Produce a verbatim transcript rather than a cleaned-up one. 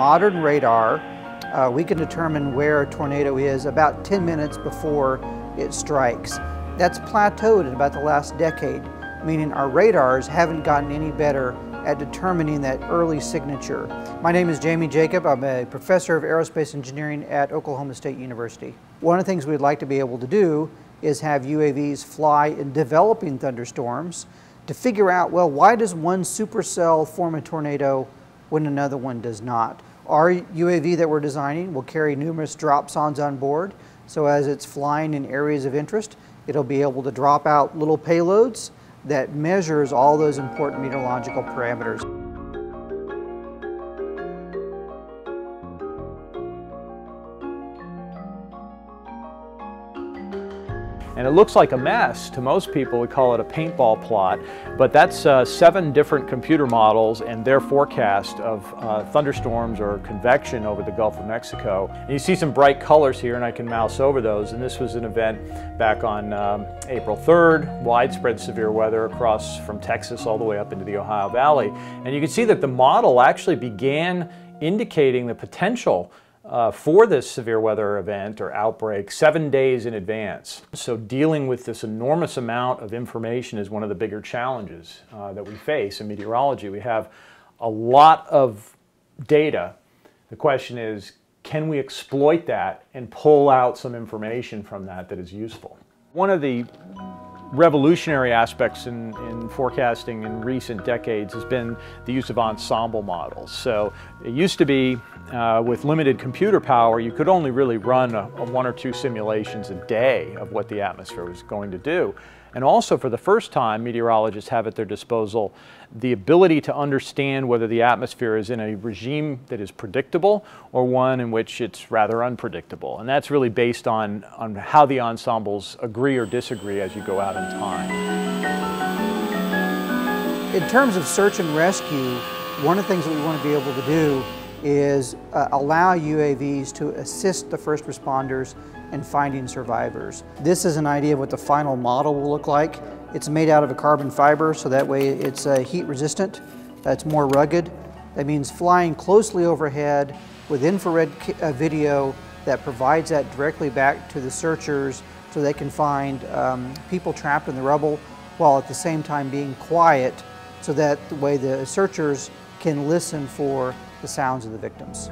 modern radar, uh, we can determine where a tornado is about ten minutes before it strikes. That's plateaued in about the last decade, meaning our radars haven't gotten any better at determining that early signature. My name is Jamie Jacob. I'm a professor of aerospace engineering at Oklahoma State University. One of the things we'd like to be able to do is have U A Vs fly in developing thunderstorms to figure out, well, why does one supercell form a tornado when another one does not? Our U A V that we're designing will carry numerous dropsondes on board, so as it's flying in areas of interest, it'll be able to drop out little payloads that measures all those important meteorological parameters. And it looks like a mess. To most people, we call it a paintball plot, but that's uh, seven different computer models and their forecast of uh, thunderstorms or convection over the Gulf of Mexico. And you see some bright colors here, and I can mouse over those. And this was an event back on um, April third, widespread severe weather across from Texas all the way up into the Ohio Valley. And you can see that the model actually began indicating the potential Uh, for this severe weather event or outbreak seven days in advance. So dealing with this enormous amount of information is one of the bigger challenges uh, that we face in meteorology. We have a lot of data. The question is, can we exploit that and pull out some information from that that is useful? One of the revolutionary aspects in, in forecasting in recent decades has been the use of ensemble models. So it used to be uh, with limited computer power, you could only really run a, a one or two simulations a day of what the atmosphere was going to do. And also for the first time, meteorologists have at their disposal the ability to understand whether the atmosphere is in a regime that is predictable or one in which it's rather unpredictable. And that's really based on, on how the ensembles agree or disagree as you go out in time. In terms of search and rescue, one of the things that we want to be able to do is uh, allow U A Vs to assist the first responders in finding survivors. This is an idea of what the final model will look like. It's made out of a carbon fiber, so that way it's uh, heat resistant, uh, it's more rugged. That means flying closely overhead with infrared uh, video that provides that directly back to the searchers so they can find um, people trapped in the rubble, while at the same time being quiet, so that the way the searchers can listen for the sounds of the victims.